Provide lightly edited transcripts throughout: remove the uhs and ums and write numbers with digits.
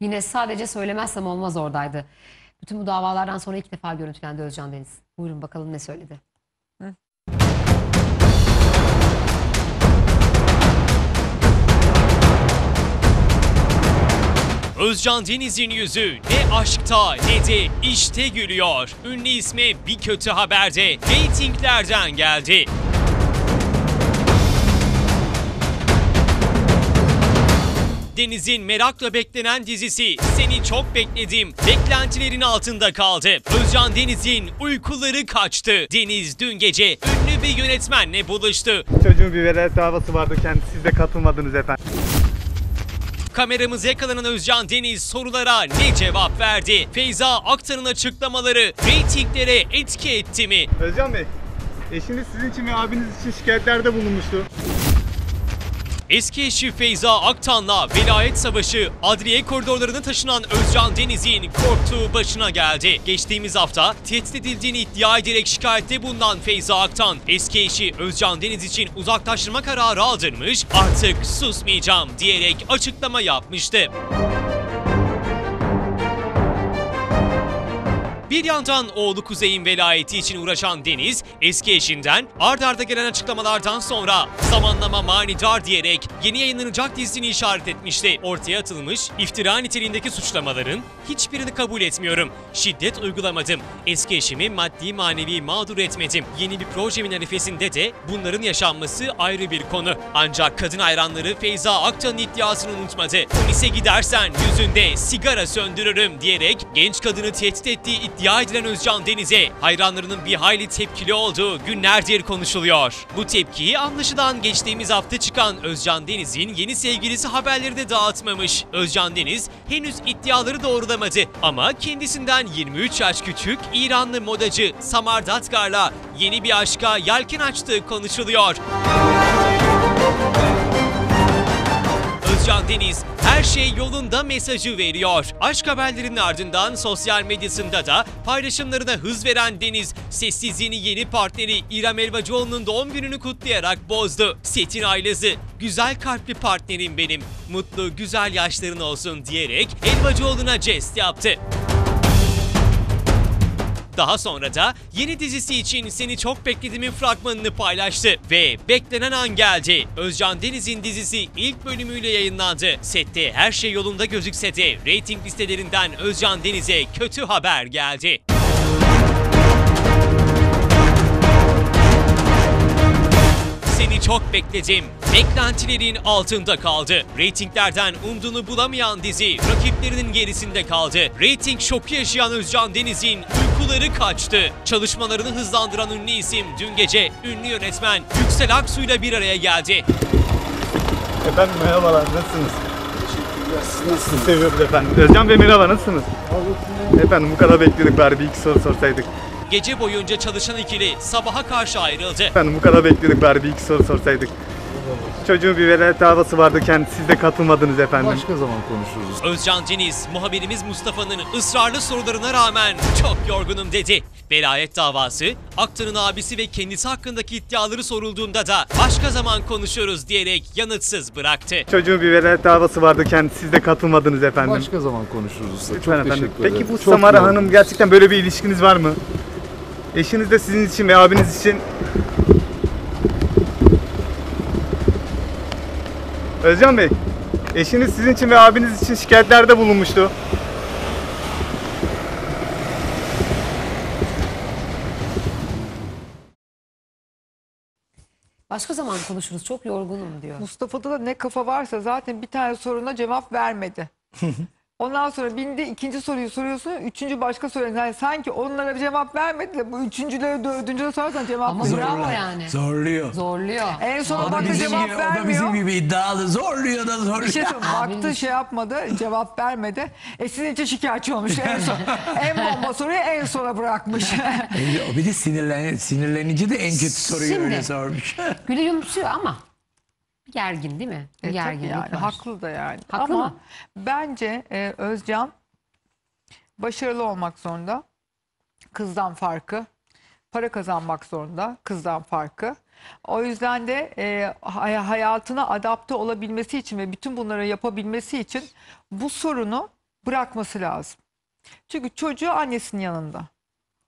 Yine sadece söylemezsem olmaz oradaydı. Bütün bu davalardan sonra ilk defa görüntülendi Özcan Deniz. Buyurun bakalım ne söyledi. Hı? Özcan Deniz'in yüzü ne aşkta ne de işte gülüyor. Ünlü ismi bir kötü haberde reytinglerden geldi. Deniz'in merakla beklenen dizisi Seni Çok Bekledim beklentilerin altında kaldı. Özcan Deniz'in uykuları kaçtı. Deniz dün gece ünlü bir yönetmenle buluştu. Çocuğun bir velayet davası vardı, kendisi, siz de katılmadınız efendim. Kameramıza yakalanan Özcan Deniz sorulara ne cevap verdi? Feyza Aktan'ın açıklamaları reytinglere etki etti mi? Özcan Bey, eşiniz sizin için ve abiniz için şikayetlerde bulunmuştu. Eski eşi Feyza Aktan'la velayet savaşı adliye koridorlarına taşınan Özcan Deniz'in korktuğu başına geldi. Geçtiğimiz hafta tehdit edildiğini iddia ederek şikayette bulunan Feyza Aktan, eski eşi Özcan Deniz için uzaklaştırma kararı aldırmış, artık susmayacağım diyerek açıklama yapmıştı. Bir yandan oğlu Kuzey'in velayeti için uğraşan Deniz, eski eşinden ardarda gelen açıklamalardan sonra zamanlama manidar diyerek yeni yayınlanacak dizisini işaret etmişti. Ortaya atılmış iftira niteliğindeki suçlamaların hiçbirini kabul etmiyorum. Şiddet uygulamadım. Eski eşimi maddi manevi mağdur etmedim. Yeni bir projemin arifesinde de bunların yaşanması ayrı bir konu. Ancak kadın hayranları Feyza Aktan'ın iddiasını unutmadı. Polise gidersen yüzünde sigara söndürürüm diyerek genç kadını tehdit ettiği iddia edilen Özcan Deniz'e hayranlarının bir hayli tepkili olduğu günlerdir konuşuluyor. Bu tepkiyi anlaşılan geçtiğimiz hafta çıkan Özcan Deniz'in yeni sevgilisi haberleri de dağıtmamış. Özcan Deniz henüz iddiaları doğrulamadı ama kendisinden 23 yaş küçük İranlı modacı Samar Datkar'la yeni bir aşka yelken açtığı konuşuluyor. Özcan Deniz her şey yolunda mesajı veriyor. Aşk haberlerinin ardından sosyal medyasında da paylaşımlarına hız veren Deniz, sessizliğini yeni partneri İrem Elvacıoğlu'nun doğum gününü kutlayarak bozdu. Setin Aylaz'ı, güzel kalpli partnerim benim, mutlu güzel yaşların olsun diyerek Elvacıoğlu'na jest yaptı. Daha sonra da yeni dizisi için Seni Çok Beklediğimin fragmanını paylaştı ve beklenen an geldi. Özcan Deniz'in dizisi ilk bölümüyle yayınlandı. Sette her şey yolunda gözükse de reyting listelerinden Özcan Deniz'e kötü haber geldi. Seni Çok Bekledim beklentilerin altında kaldı. Reytinglerden umduğunu bulamayan dizi rakiplerinin gerisinde kaldı. Reyting şoku yaşayan Özcan Deniz'in uykuları kaçtı. Çalışmalarını hızlandıran ünlü isim dün gece ünlü yönetmen Yüksel Aksu'yla bir araya geldi. Efendim merhabalar, nasılsınız? Teşekkürler, siz nasılsınız? Seviyoruz efendim. Özcan Bey merhaba, nasılsınız? Efendim bu kadar bekledik, bari bir iki soru sorsaydık. Gece boyunca çalışan ikili sabaha karşı ayrıldı. Efendim bu kadar bekledik, bari bir iki soru sorsaydık. Çocuğun bir velayet davası vardı, kendisi, siz de katılmadınız efendim. Başka zaman konuşuruz. Özcan Deniz, muhabirimiz Mustafa'nın ısrarlı sorularına rağmen çok yorgunum dedi. Velayet davası, Aktan'ın abisi ve kendisi hakkındaki iddiaları sorulduğunda da başka zaman konuşuruz diyerek yanıtsız bıraktı. Çocuğun bir velayet davası vardı, kendisi, siz de katılmadınız efendim. Başka zaman konuşuruz. Çok efendim, teşekkür ederim. Peki bu çok Samara yorgunum. Hanım, gerçekten böyle bir ilişkiniz var mı? Eşiniz de sizin için ve abiniz için. Özcan Bey, eşiniz sizin için ve abiniz için şikayetlerde bulunmuştu. Başka zaman konuşuruz, çok yorgunum diyor. Mustafa'da da ne kafa varsa, zaten bir tane soruna cevap vermedi. Ondan sonra bindi, ikinci soruyu soruyorsun, üçüncü başka soruyor. Yani sanki onlara bir cevap vermedi de bu üçüncüleri dördüncüleri sorarsan cevap veriyor. Ama bravo yani. Zorluyor. Zorluyor. En son baktı cevap vermiyor. O da bizim gibi iddialı, zorluyor da zorluyor. Bir şey söyleyeyim, baktı şey yapmadı, cevap vermedi. Sizin için şikayetçi olmuş en son. En bomba soruyu en sona bırakmış. Bir de sinirlenici de en kötü soruyu şimdi öyle sormuş. Güle yumuşuyor ama. Gergin değil mi? Gerginlik yani, var. Haklı da yani. Haklı ama mı? Bence Özcan başarılı olmak zorunda. Kızdan farkı. Para kazanmak zorunda. Kızdan farkı. O yüzden de hayatına adapte olabilmesi için ve bütün bunları yapabilmesi için bu sorunu bırakması lazım. Çünkü çocuğu annesinin yanında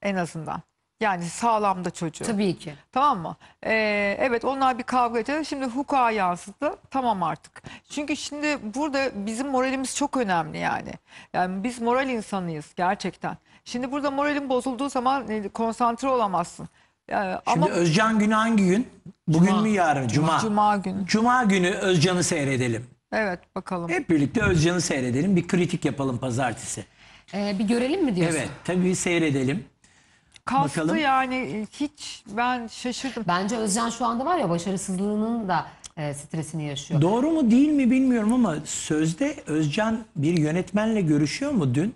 en azından. Yani sağlam da çocuğu. Tabii ki. Tamam mı? Evet, onlar bir kavga ediyor. Şimdi hukuka yansıdı. Tamam artık. Çünkü şimdi burada bizim moralimiz çok önemli yani. Yani biz moral insanıyız gerçekten. Şimdi burada moralin bozulduğu zaman konsantre olamazsın. Yani şimdi ama... Özcan günü hangi gün? Bugün mü yarın? Cuma. Cuma günü. Cuma günü Özcan'ı seyredelim. Evet, bakalım. Hep birlikte Özcan'ı seyredelim. Bir kritik yapalım pazartesi. Bir görelim mi diyorsun? Evet, tabii seyredelim. Kastı bakalım. Yani hiç ben şaşırdım. Bence Özcan şu anda var ya, başarısızlığının da stresini yaşıyor. Doğru mu değil mi bilmiyorum ama sözde Özcan bir yönetmenle görüşüyor mu dün?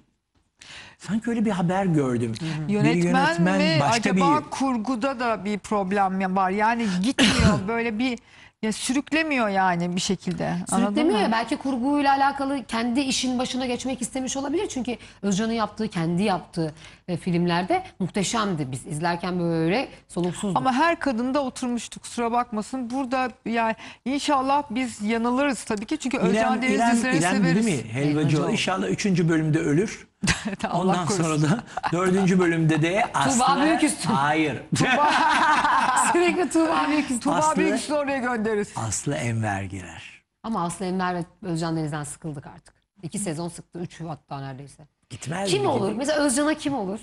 Sanki öyle bir haber gördüm. Hı-hı. Yönetmen mi? Acaba bir... kurguda da bir problem var. Yani gitmiyor böyle bir... Ya sürüklemiyor yani bir şekilde. Sürüklemiyor ya, belki kurguyla alakalı kendi işin başına geçmek istemiş olabilir. Çünkü Özcan'ın yaptığı, kendi yaptığı filmlerde muhteşemdi. Biz izlerken böyle soluksuzdu. Ama her kadında oturmuştu, kusura bakmasın. Burada yani inşallah biz yanılırız tabii ki. Çünkü Özcan Denizli'leri severiz. Değil mi? Helvacı inşallah 3. bölümde ölür. Ondan sonra da 4. bölümde de aslında... Tuğba Büyüküstü. Hayır. Sürekli Tuğba Büyüküstü. Tuğba Büyüküstü oraya göndeririz. Aslı Enver girer. Ama Aslı Enver ve Özcan Deniz'den sıkıldık artık. 2 sezon sıktı. 3 hatta neredeyse. Gitmez kim mi? Olur? Mesela Özcan'a kim olur?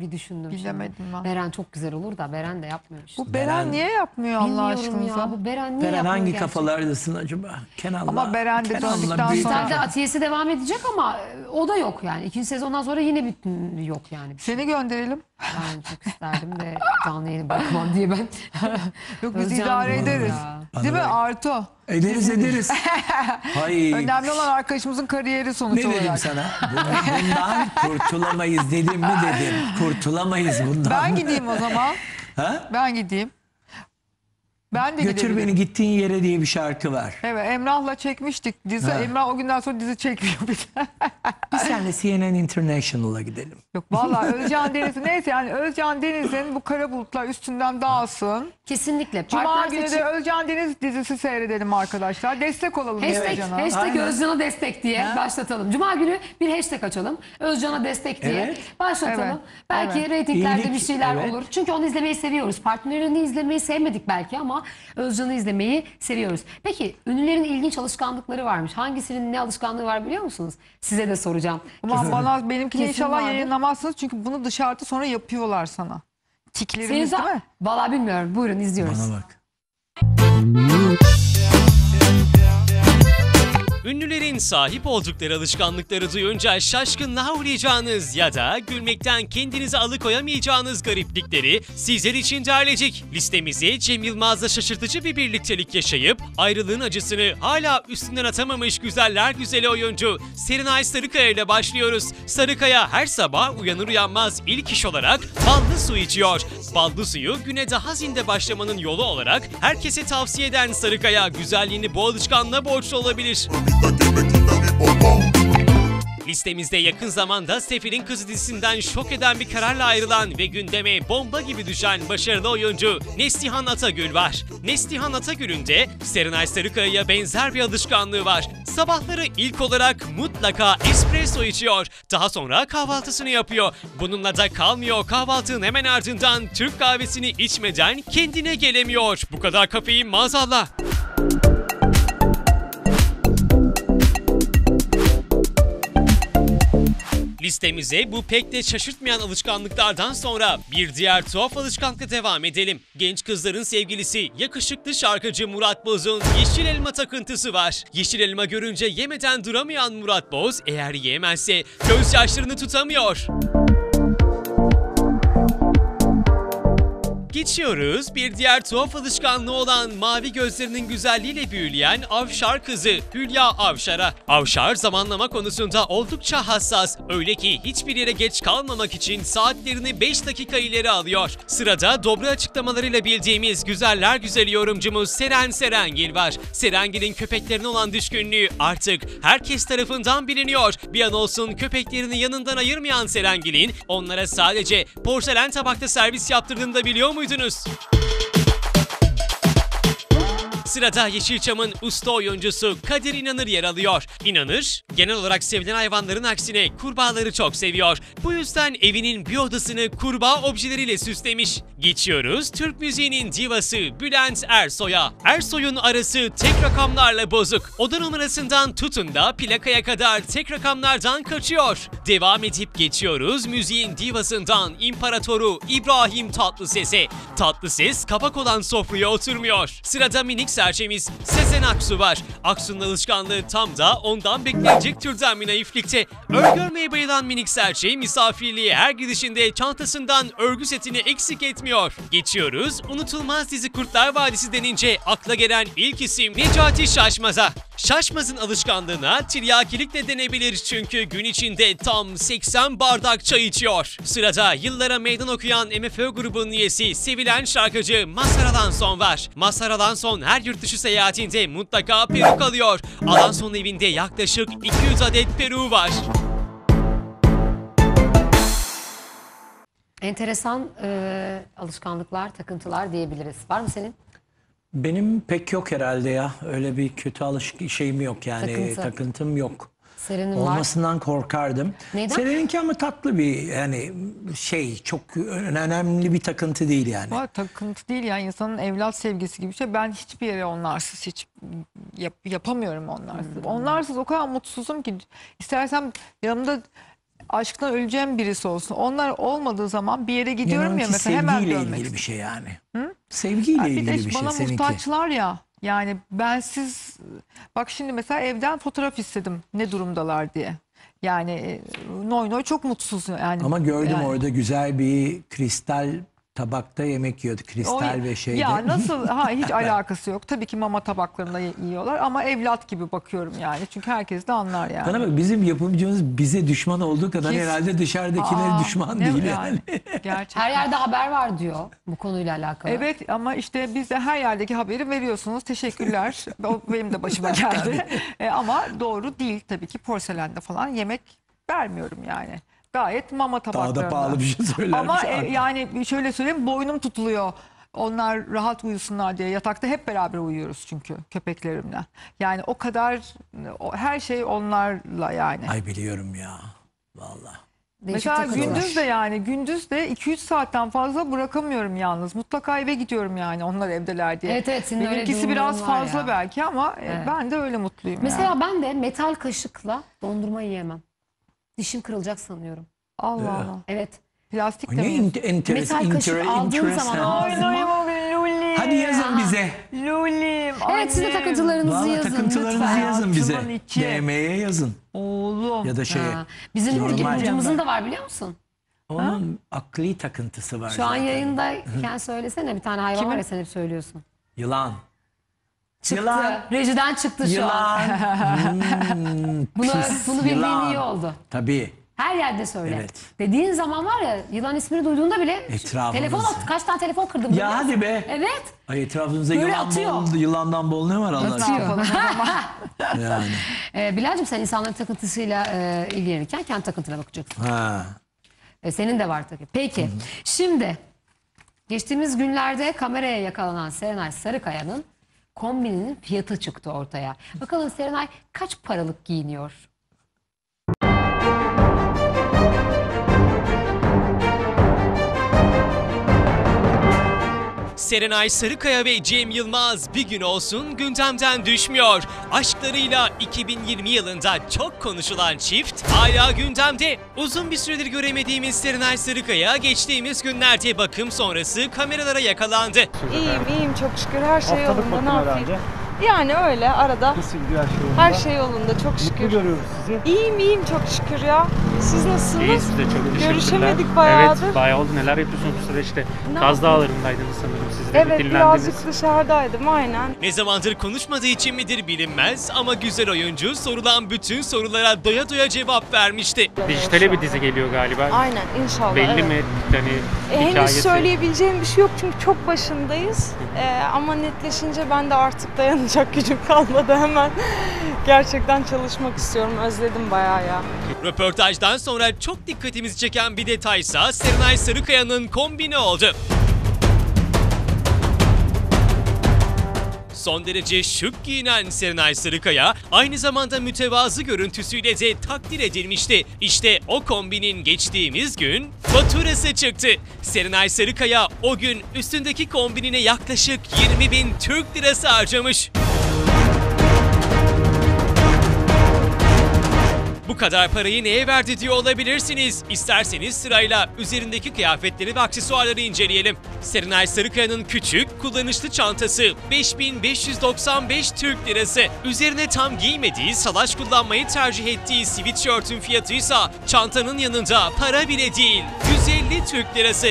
Bir düşündüm. Bilemedim ben. Beren çok güzel olur da Beren de yapmıyor işte. Bu Beren niye yapmıyor Allah aşkınıza? Ya, bu Beren niye yapmıyor? Beren hangi kafalardasın acaba? Kenan'la. Ama Beren de döndükten sonra. Atiye'si devam edecek ama o da yok yani. 2. sezondan sonra yine bir yok yani. Seni gönderelim. Ben çok isterdim de canlı yayını bakmam diye ben. Yok biz idare ederiz. Ya. Değil mi Arto? Ederiz. Hayır. Önemli olan arkadaşımızın kariyeri sonuç olarak. Ne dedim sana? Bundan kurtulamayız dedim mi dedim. Kurtulamayız bundan. Ben gideyim o zaman. Ha? Ben gideyim. Ben de Götür beni gittiğin yere diye bir şarkı var. Evet, Emrah'la çekmiştik dizi. Ha. Emrah o günden sonra dizi çekmiyor bir de. Biz seninle CNN International'a gidelim. Yok vallahi Özcan Deniz neyse yani Özcan Deniz'in bu kara bulutlar üstünden dağılsın. Kesinlikle. Cuma günü de Özcan Deniz dizisi seyredelim arkadaşlar. Destek olalım Özcan'a. Hashtag Özcan'a destek diye başlatalım. Cuma günü bir hashtag açalım. Özcan'a destek diye başlatalım. Evet. Belki reytinglerde bir şeyler olur. Çünkü onu izlemeyi seviyoruz. Partnerini izlemeyi sevmedik belki ama Özcan'ı izlemeyi seviyoruz. Peki ünlülerin ilginç alışkanlıkları varmış. Hangisinin ne alışkanlığı var biliyor musunuz? Size de soracağım. Ama bana benimkini inşallah yayınlamazsınız. Çünkü bunu dışarıda sonra yapıyorlar sana. Tikleriniz değil mi? Vallahi bilmiyorum. Buyurun izliyoruz. Bana bak. Ünlülerin sahip oldukları alışkanlıkları duyunca şaşkınlığa uğrayacağınız ya da gülmekten kendinizi alıkoyamayacağınız gariplikleri sizler için derledik. Listemizi Cem Yılmaz'la şaşırtıcı bir birliktelik yaşayıp ayrılığın acısını hala üstünden atamamış güzeller güzeli oyuncu Serenay Sarıkaya ile başlıyoruz. Sarıkaya her sabah uyanır uyanmaz ilk iş olarak ballı su içiyor. Ballı suyu güne daha zinde başlamanın yolu olarak herkese tavsiye eden Sarıkaya güzelliğini bu alışkanlığa borçlu olabilir. Listemizde yakın zamanda Sefil'in Kızı dizisinden şok eden bir kararla ayrılan ve gündeme bomba gibi düşen başarılı oyuncu Neslihan Atagül var. Neslihan Atagül'ün de Serenay Sarıkaya'ya benzer bir alışkanlığı var. Sabahları ilk olarak mutlaka espresso içiyor. Daha sonra kahvaltısını yapıyor. Bununla da kalmıyor. Kahvaltının hemen ardından Türk kahvesini içmeden kendine gelemiyor. Bu kadar kafein maazallah. Listemize bu pek de şaşırtmayan alışkanlıklardan sonra bir diğer tuhaf alışkanlıkla devam edelim. Genç kızların sevgilisi yakışıklı şarkıcı Murat Boz'un yeşil elma takıntısı var. Yeşil elma görünce yemeden duramayan Murat Boz eğer yiyemezse gözyaşlarını tutamıyor. Geçiyoruz bir diğer tuhaf alışkanlığı olan mavi gözlerinin güzelliğiyle büyüleyen Avşar kızı Hülya Avşar'a. Avşar zamanlama konusunda oldukça hassas. Öyle ki hiçbir yere geç kalmamak için saatlerini 5 dakika ileri alıyor. Sırada dobra açıklamalarıyla bildiğimiz güzeller güzeli yorumcumuz Seren Serengil var. Serengil'in köpeklerine olan düşkünlüğü artık herkes tarafından biliniyor. Bir an olsun köpeklerini yanından ayırmayan Serengil'in onlara sadece porselen tabakta servis yaptırdığını da biliyor muydunuz? Sırada Yeşilçam'ın usta oyuncusu Kadir İnanır yer alıyor. İnanır, genel olarak sevilen hayvanların aksine kurbağaları çok seviyor. Bu yüzden evinin bir odasını kurbağa objeleriyle süslemiş. Geçiyoruz Türk müziğinin divası Bülent Ersoy'a. Ersoy'un arası tek rakamlarla bozuk. Oda numarasından tutun da plakaya kadar tek rakamlardan kaçıyor. Devam edip geçiyoruz müziğin divasından imparatoru İbrahim Tatlıses'e. Tatlıses kapak olan sofraya oturmuyor. Sırada minik serçemiz Sezen Aksu var. Aksu'nun alışkanlığı tam da ondan beklenecek türden bir naiflikte. Örgü örmeye bayılan minik serçe misafirliğe her gidişinde çantasından örgü setini eksik etmiyor. Geçiyoruz unutulmaz dizi Kurtlar Vadisi denince akla gelen ilk isim Necati Şaşmaz'a. Şaşmaz'ın alışkanlığına tiryakilik de denebilir çünkü gün içinde tam 80 bardak çay içiyor. Sırada yıllara meydan okuyan MFÖ grubunun üyesi sevilen şarkıcı Mazhar Alanson var. Mazhar Alanson her yurt dışı seyahatinde mutlaka peruk alıyor. Alanson'un evinde yaklaşık 200 adet peruğu var. Enteresan alışkanlıklar, takıntılar diyebiliriz. Var mı senin? Benim pek yok herhalde ya. Öyle bir kötü şeyim yok yani. Takıntım yok. Serenin olmasından var. Korkardım. Neden? Sereninki ama tatlı bir yani şey, çok önemli bir takıntı değil yani. Ama takıntı değil yani, insanın evlat sevgisi gibi bir şey. Ben hiçbir yere onlarsız hiç yapamıyorum onlarsız. Hmm. Onlarsız o kadar mutsuzum ki, istersem yanımda aşktan öleceğim birisi olsun. Onlar olmadığı zaman bir yere gidiyorum yani ya mesela, hemen dönmek. Sevgiyle ilgili bir şey yani. Hı? Sevgiyle yani ilgili bir şey. Bana muhtaçlar ya. Yani bensiz, bak şimdi mesela evden fotoğraf istedim ne durumdalar diye. Yani noy çok mutsuz yani. Ama gördüm yani. Orada güzel bir kristal tabakta yemek yiyordu. Kristal o, ve şeyde. Ya nasıl? Ha, hiç alakası yok. Tabii ki mama tabaklarında yiyorlar ama evlat gibi bakıyorum yani. Çünkü herkes de anlar yani. Bana bak, bizim yapımcımız bize düşman olduğu kadar herhalde dışarıdakileri düşman değil yani. Gerçekten. Her yerde haber var diyor bu konuyla alakalı. Evet ama işte biz de her yerdeki haberi veriyorsunuz. Teşekkürler. Benim de başıma geldi. Ama doğru değil tabii ki, porselende falan yemek vermiyorum yani. Gayet mama tabaklarında. Daha da pahalı bir şey söyler. Ama yani şöyle söyleyeyim, boynum tutuluyor. Onlar rahat uyusunlar diye yatakta hep beraber uyuyoruz çünkü köpeklerimle. Yani o kadar her şey onlarla yani. Ay biliyorum ya vallahi. Mesela gündüz de yani 2-3 saatten fazla bırakamıyorum yalnız. Mutlaka eve gidiyorum yani, onlar evdeler diye. Evet, evet, benimkisi biraz fazla ya. Belki ama evet. Ben de öyle mutluyum. Mesela yani. Ben de metal kaşıkla dondurma yiyemem. Dişim kırılacak sanıyorum. Allah Allah. Evet. Plastik de mi? Metal kaşık aldığım zaman ağzıma. Hadi yazın bize. Lulim. Evet, siz de takıntılarınızı yazın. Takıntılarınızı yazın bize. DM'ye yazın. Oğlum. Ya da şeye. Bizim hocamızın da var biliyor musun? Onun akli takıntısı var. Şu an yayındayken söylesene, bir tane hayvan var ya, sen hep söylüyorsun. Yılan. Çıktı. Yılan. Rejiden çıktı şu an. Bunu bildiğin iyi oldu. Tabii. Her yerde söyle. Evet. Dediğin zaman var ya, yılan ismini duyduğunda bile telefon at, kaç tane telefon kırdım. Ya hadi be. Evet. Ay, etrafınıza yılan bol, yılandan bol ne var Allah aşkına. Yani. Bilal'cim, sen insanların takıntısıyla ilgilenirken kendi takıntına bakacaksın. Ha. Senin de var tabii. Peki. Hı-hı. Şimdi geçtiğimiz günlerde kameraya yakalanan Serenay Sarıkaya'nın kombininin fiyatı çıktı ortaya. Bakalım Serenay kaç paralık giyiniyor? Serenay Sarıkaya ve Cem Yılmaz bir gün olsun gündemden düşmüyor. Aşklarıyla 2020 yılında çok konuşulan çift hala gündemde. Uzun bir süredir göremediğimiz Serenay Sarıkaya geçtiğimiz günlerde bakım sonrası kameralara yakalandı. İyiyim çok şükür, her şey yolunda, ne yapayım? Yani öyle arada her şey yolunda çok şükür. Mutlu görüyoruz sizi. İyiyim çok şükür ya. Siz nasılsınız? İyi, siz de çok görüşemedik bayağıdır. Evet, bayağı oldu. Neler yapıyorsunuz bu süreçte? Kaz Dağları'ndaydınız sanırım, siz de dinlendiniz. Evet, birazcık dışarıdaydım aynen. Ne zamandır konuşmadığı için midir bilinmez ama güzel oyuncu sorulan bütün sorulara doya doya cevap vermişti. Dijitale bir dizi geliyor galiba. Aynen, inşallah. Belli mi? Yani henüz söyleyebileceğim bir şey yok çünkü çok başındayız. Ama netleşince ben de artık dayanıyorum. Çok gücüm kalmadı hemen. Gerçekten çalışmak istiyorum. Özledim bayağı ya. Röportajdan sonra çok dikkatimizi çeken bir detaysa Serenay Sarıkaya'nın kombini oldu. Son derece şık giyinen Serenay Sarıkaya aynı zamanda mütevazı görüntüsüyle de takdir edilmişti. İşte o kombinin geçtiğimiz gün faturası çıktı. Serenay Sarıkaya o gün üstündeki kombinine yaklaşık 20.000 Türk lirası harcamış. Bu kadar parayı neye verdi diye olabilirsiniz. İsterseniz sırayla üzerindeki kıyafetleri ve aksesuarları inceleyelim. Serenay Sarıkaya'nın küçük, kullanışlı çantası 5.595 Türk lirası. Üzerine tam giymediği, salaş kullanmayı tercih ettiği sweatshirt'ün fiyatıysa çantanın yanında para bile değil, 150 Türk lirası.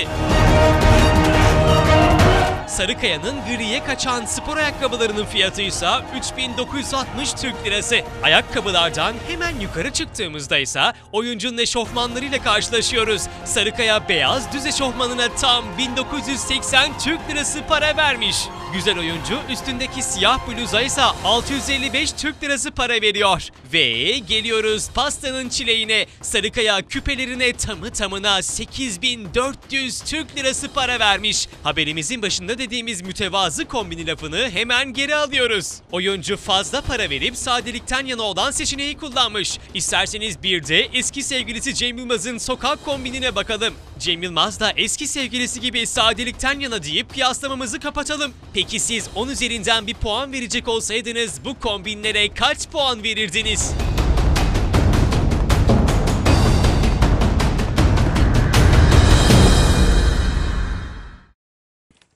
Sarıkaya'nın griye kaçan spor ayakkabılarının fiyatı ise 3.960 Türk lirası. Ayakkabılardan hemen yukarı çıktığımızda ise oyuncunun eşofmanlarıyla karşılaşıyoruz. Sarıkaya beyaz düz eşofmanına tam 1980 Türk lirası para vermiş. Güzel oyuncu üstündeki siyah bluza ise 655 Türk lirası para veriyor. Ve geliyoruz pastanın çileğine. Sarıkaya küpelerine tamı tamına 8.400 Türk lirası para vermiş. Haberimizin başında dediğimiz mütevazı kombini lafını hemen geri alıyoruz. Oyuncu fazla para verip sadelikten yana olan seçeneği kullanmış. İsterseniz bir de eski sevgilisi Cem Yılmaz'ın sokak kombinine bakalım. Cem Yılmaz da eski sevgilisi gibi sadelikten yana deyip kıyaslamamızı kapatalım. Peki siz 10 üzerinden bir puan verecek olsaydınız bu kombinlere kaç puan verirdiniz?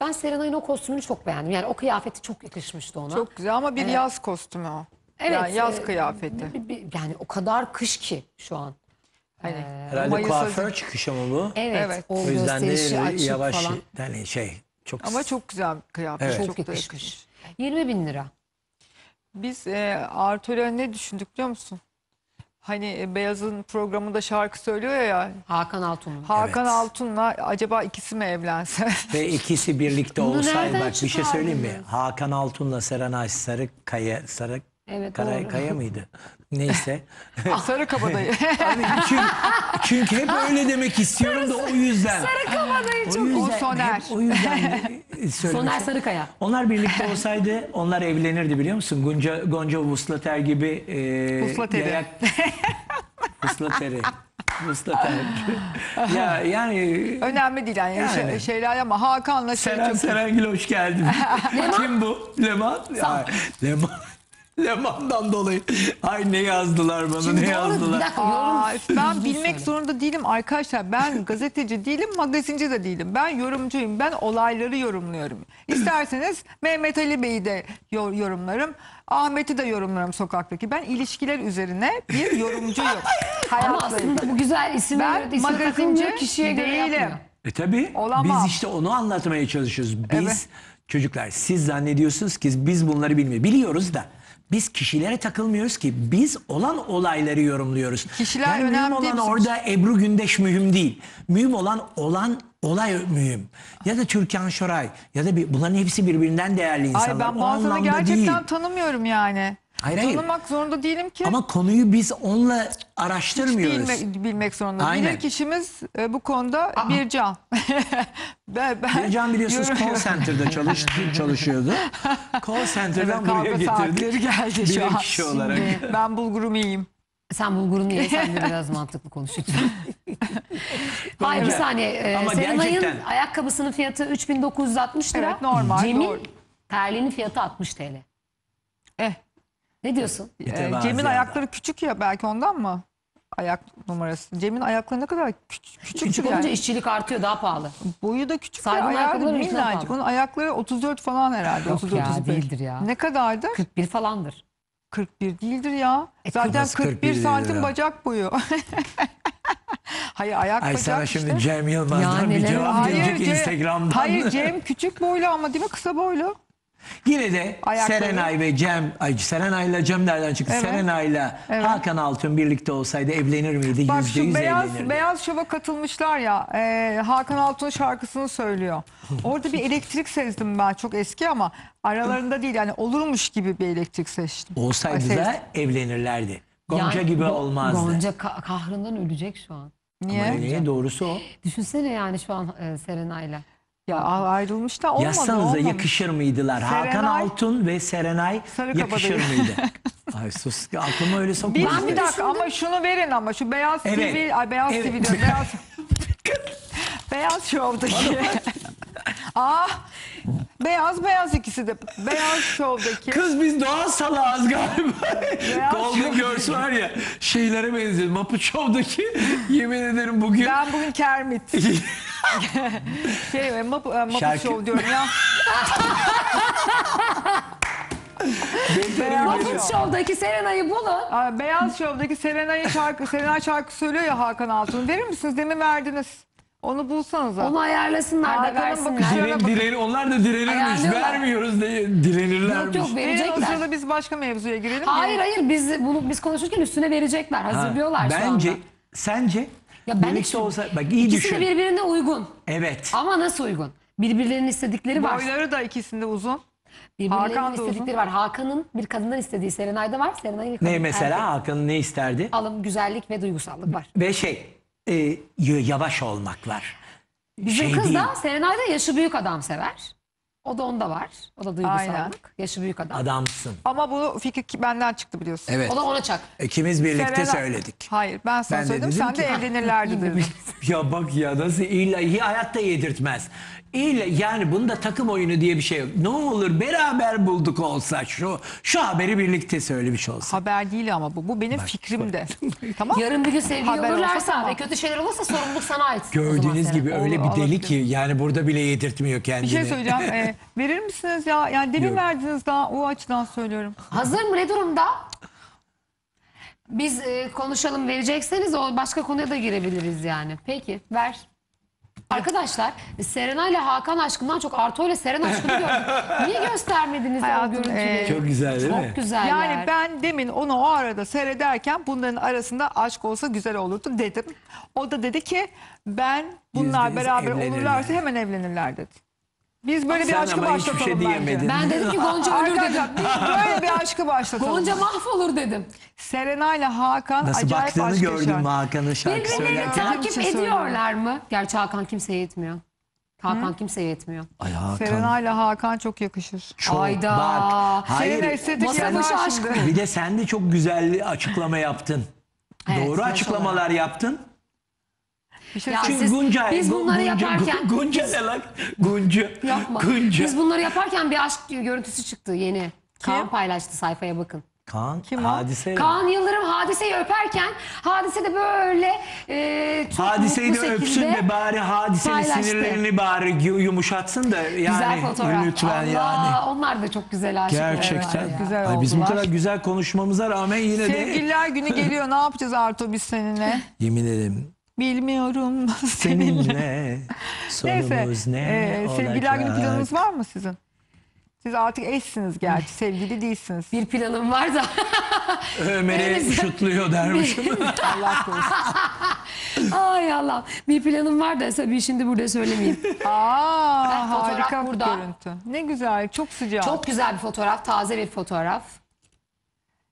Ben Serenay'ın o kostümünü çok beğendim. Yani o kıyafeti çok yakışmıştı ona. Çok güzel ama bir yaz kostümü o. Evet. Yani yaz kıyafeti. Yani o kadar kış ki şu an. Hani herhalde kuaför çıkışı mı bu? Evet. O yüzden de yavaş falan. Yani çok ama çok güzel kıyafet. Evet. Çok yakışmış. 20.000 lira. Biz Artürk'e ne düşündük biliyor musun? Hani Beyaz'ın programında şarkı söylüyor ya. Hakan Altun'un. Hakan Altun'la acaba ikisi mi evlense? Ve ikisi birlikte olsaydı bak bir şey söyleyeyim mi? Hakan Altun'la Serenay Sarıkaya, Sarıkaya mıydı? Neyse. Sarıkabadayı. çünkü hep öyle demek istiyorum da o yüzden. Sarıkabadayı çok o Soner. O yüzden Soner Sarıkaya. Onlar birlikte olsaydı onlar evlenirdi biliyor musun? Gonca Vuslater gibi. Vuslateri. Vuslateri. Ya yani önemli değil yani. Şeyler ama Hakan'la Seren Serengil hoş geldin. Kim bu? Leman. Leman. Leman'dan dolayı. Ay ne yazdılar bana şimdi ne yazdılar. Ben bilmek zorunda değilim arkadaşlar. Ben gazeteci değilim, magazinci de değilim. Ben yorumcuyum. Ben olayları yorumluyorum. İsterseniz Mehmet Ali Bey'i de yorumlarım. Ahmet'i de yorumlarım sokaktaki. Ben ilişkiler üzerine bir yorumcuyum. Ama aslında bu güzel isimleri. Ben magazinci kişiye göre değilim. Tabii. Olamaz. Biz işte onu anlatmaya çalışıyoruz. Biz çocuklar siz zannediyorsunuz ki biz bunları bilmiyoruz. Biliyoruz da. Biz kişilere takılmıyoruz ki biz olan olayları yorumluyoruz. Kişiler yani önemli olan orada Ebru Gündeş mühim değil. Mühim olan olay mühim. Ya da Türkan Şoray ya da bunların hepsi birbirinden değerli insanlar. Ay ben bazılarını gerçekten tanımıyorum yani. Hayır. Tanımak zorunda değilim ki. Ama konuyu biz onunla araştırmıyoruz. Bilmek zorunda. Aynen. Bilir kişimiz bu konuda Bircan. Bircan biliyorsunuz call center'da çalışıyordu. Call center'dan buraya getirdik. Geldi bilir kişi olarak. Şimdi ben bulgurumu yiyeyim. Sen bulgurumu ye, sen de biraz mantıklı konuş lütfen. Hayır bir saniye. Serenay'ın ayakkabısının fiyatı 3.960 lira. Evet normal. Cem'in terliğinin fiyatı 60 TL. Ne diyorsun? Cem'in ayakları küçük ya belki ondan mı? Ayak numarası. Cem'in ayakları ne kadar küçük olunca yani. İşçilik artıyor daha pahalı. Boyu da küçük. Bunun ayakları 34 falan herhalde. Yok 30, ya 35. değildir ya. Ne kadardır? 41 falandır. 41 değildir ya. Zaten 41 santim ya. Bacak boyu. Hayır ayak bacak sana şimdi işte. Cem Yılmaz'dan bir cevap gelecek Instagram'dan. Hayır Cem küçük boylu ama değil mi kısa boylu? Yine de Serenay ve Cem, Serenay'la Cem nereden çıktı? Evet. Serenay'la Hakan Altun birlikte olsaydı evlenir miydi? Bak şu beyaz şova katılmışlar ya, Hakan Altun şarkısını söylüyor. Orada bir elektrik sezdim ben çok eski ama aralarında değil yani olurmuş gibi bir elektrik seçtim. Olsaydı da evlenirlerdi. Gonca yani, gibi olmazdı. Gonca kahrından ölecek şu an. Niye? Doğrusu o. Düşünsene yani şu an Serenay'la. Ya ayrılmış da olmadı. Yazsanıza yakışır mıydılar? Serenay, Hakan Altun ve Serenay yakışır mıydı? Ay sus, aklıma öyle sokmuyor. Bir dakika ama şunu verin, ama şu Beyaz TV, ay Beyaz TV diyorum. Beyaz Show'daki. Beyaz ikisi de. Beyaz Show'daki. Kız biz doğal salağız galiba. Golden Girls var ya, şeylere benziyor. Mapu Show'daki, yemin ederim bugün. Ben bugün Kermit. Mapu Show diyorum ya. Beyaz Show'daki Serenay'ı bulun. Beyaz Show'daki Serenay şarkı söylüyor ya Hakan Altun. Verir misiniz? Demin verdiniz. Onu bulsanız. Onu ayarlasınlar da versinler. Onlar da direnirmiş. Vermiyoruz diye direnirlermiş. Yok verecekler. O sırada biz başka mevzuya girelim. Hayır biz konuşurken üstüne verecekler. Hazırlıyorlar şu anda. Bence, sence? Ya ben hiç olsa, bak iyi düşün. İkisi birbirine uygun. Evet. Ama nasıl uygun? Birbirlerinin istedikleri var. Boyları da ikisinde uzun. Birbirlerinin istedikleri var. Hakan'ın bir kadından istediği Serenay'da var. Serenay'ın ne mesela? Hakan'ın ne isterdi? Alım, güzellik ve duygusallık var. Ve yavaş olmak var. Bizim kız da Serenay'da yaşı büyük adam sever. O da onda var. O da duygusallık. Aynen. Yaşı büyük adam. Adamsın. Ama bu fikir benden çıktı biliyorsun. Evet. O da ona çak. İkimiz birlikte söyledik. Hayır ben sana söyledim. Sen de evlenirlerdi dedim. Ya bak ya, nasıl ilahi hayatta yedirtmez. Yani bunda takım oyunu diye bir şey yok. Ne olur beraber bulduk olsa, şu haberi birlikte söylemiş olsa. Haber değil ama bu benim fikrim de. Tamam. Yarın bir gün sevgili olurlarsa ve kötü şeyler olursa sorumluluk sana ait. Gördüğünüz gibi öyle bir deli ki yani burada bile yedirtmiyor kendini. Bir şey söyleyeceğim. Verir misiniz ya? Yani demin verdiniz, daha o açıdan söylüyorum. Hazır mı? Ne durumda? Biz konuşalım, verecekseniz o başka konuya da girebiliriz yani. Peki ver. Arkadaşlar Serenay ile Hakan aşkından çok Arto ile Seren aşkını gördük. Niye göstermediniz o görüntüleri? Çok güzel değil mi? Çok güzel. Yani ben demin onu o arada seyrederken bunların arasında aşk olsa güzel olurdu dedim. O da dedi ki bunlar beraber olurlarsa hemen evlenirler dedi. Biz böyle bir aşkı başlatalım bence. Ben dedim ki Gonca ölür dedim. Böyle bir aşkı başlatalım. Gonca mahvolur dedim. Serenay ile Hakan acayip aşk yaşar. Nasıl baktığını gördüm Hakan'ın şarkı söylerken. Birbirini takip ediyorlar mı? Gerçi Hakan kimseye etmiyor. Hakan kimseye yetmiyor. Serenay ile Hakan çok yakışır. Ayda. Bir de sen de çok güzel açıklama yaptın. Doğru açıklamalar yaptın. Biz bunları yaparken biz bunları yaparken bir aşk görüntüsü çıktı yeni. Kaan paylaştı, sayfaya bakın. Kaan kim? Hadise. Kaan Yıldırım Hadise'yi öperken Hadise de böyle Hadise'yi de öpsün de bari Hadise'nin sinirlerini bari yumuşatsın da yani. Güzel fotoğraf. Lütfen yani. Onlar da çok güzel aşıklar. Gerçekten. Yani. Güzel oldular. Biz bu kadar güzel konuşmamıza rağmen yine de. Sevgililer günü geliyor, ne yapacağız Arto biz seninle? Yemin ederim. Bilmiyorum seninle. Sorumuz ne olacak? Sevgililer günü planınız var mı sizin? Siz artık eşsiniz gerçi, sevgili değilsiniz. Bir planım var da. Ömer'i şutluyor dermişim. Allah korusun. Ay Allah. Bir planım var da şimdi burada söylemeyeyim. Harika bir görüntü. Ne güzel, çok sıcak. Çok güzel bir fotoğraf, taze bir fotoğraf.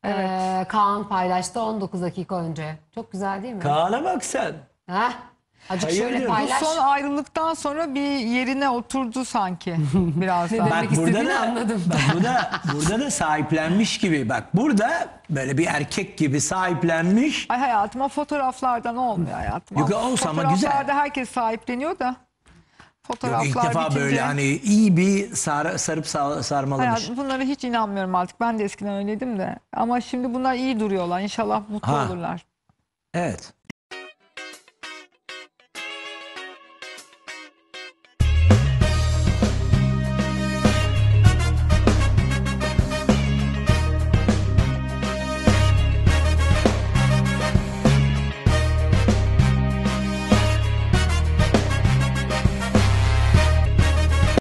Evet. Kaan paylaştı 19 dakika önce. Çok güzel değil mi? Kaan'a bak sen. Acık şöyle paylaş. Bu son ayrılıktan sonra bir yerine oturdu sanki. Biraz daha. Bak, burada da sahiplenmiş gibi. Bak burada böyle bir erkek gibi sahiplenmiş. Ay hayatım, o fotoğraflardan olmuyor hayatım. Yok, olsa ama güzel. Fotoğraflarda herkes sahipleniyor da. Fotoğraflar bitince. İlk defa böyle hani iyi bir sarıp sarmalamış. Hayat, bunlara hiç inanmıyorum artık. Ben de eskiden öyleydim de. Ama şimdi bunlar iyi duruyorlar. İnşallah mutlu olurlar. Evet.